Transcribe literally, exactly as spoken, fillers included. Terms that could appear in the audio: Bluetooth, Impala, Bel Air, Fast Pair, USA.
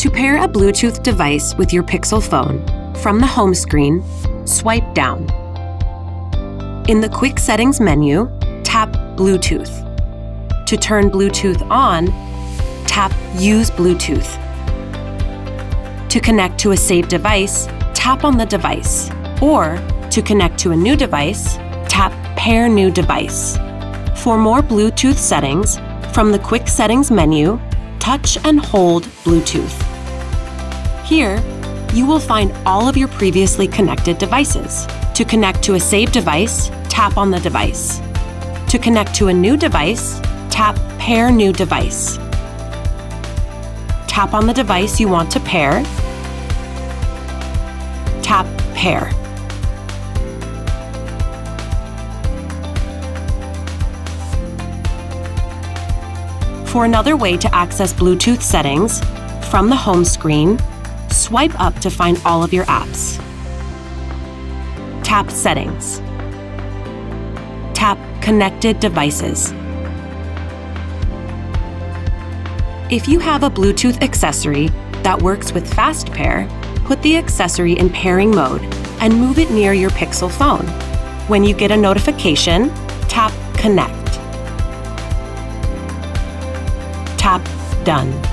To pair a Bluetooth device with your Pixel phone, from the home screen, swipe down. In the Quick Settings menu, tap Bluetooth. To turn Bluetooth on, tap Use Bluetooth. To connect to a saved device, tap on the device. Or, to connect to a new device, tap Pair New Device. For more Bluetooth settings, from the Quick Settings menu, touch and hold Bluetooth. Here, you will find all of your previously connected devices. To connect to a saved device, tap on the device. To connect to a new device, tap Pair New Device. Tap on the device you want to pair. Tap Pair. For another way to access Bluetooth settings, from the home screen, swipe up to find all of your apps. Tap Settings. Tap Connected Devices. If you have a Bluetooth accessory that works with Fast Pair, put the accessory in pairing mode and move it near your Pixel phone. When you get a notification, tap Connect. Tap Done.